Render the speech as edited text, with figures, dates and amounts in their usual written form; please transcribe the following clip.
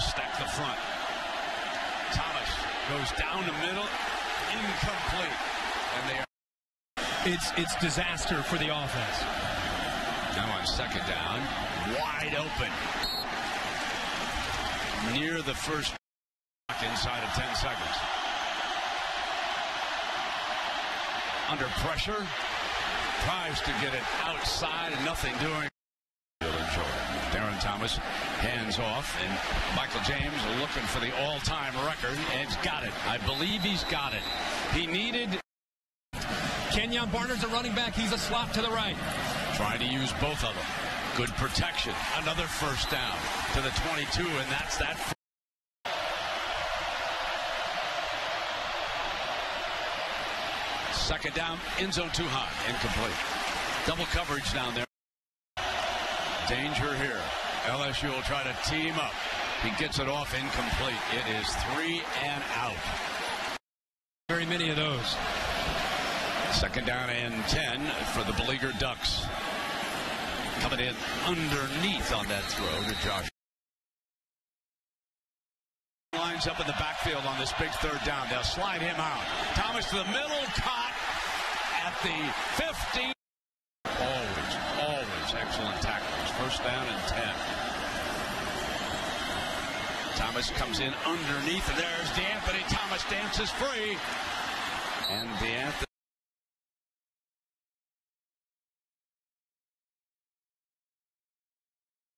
They stack the front. Thomas goes down the middle, incomplete, and they are. It's disaster for the offense. Now on second down, wide open. Near the first inside of 10 seconds. Under pressure, tries to get it outside and nothing doing. Darren Thomas hands off, and Michael James looking for the all-time record, and he's got it. I believe he's got it. He needed. Kenyon Barner's a running back. He's a slot to the right. Trying to use both of them. Good protection. Another first down to the 22, and that's that. Second down, end zone too high, incomplete. Double coverage down there. Danger here. LSU will try to team up. He gets it off incomplete. It is 3 and out. Very many of those. Second down and 10 for the beleaguered Ducks. Coming in underneath on that throw to Josh. Lines up in the backfield on this big third down. They'll slide him out. Thomas to the middle, caught at the 15. Always excellent tackles. First down and 10. Thomas comes in underneath, and there's DeAnthony. Thomas dances free. And DeAnthony.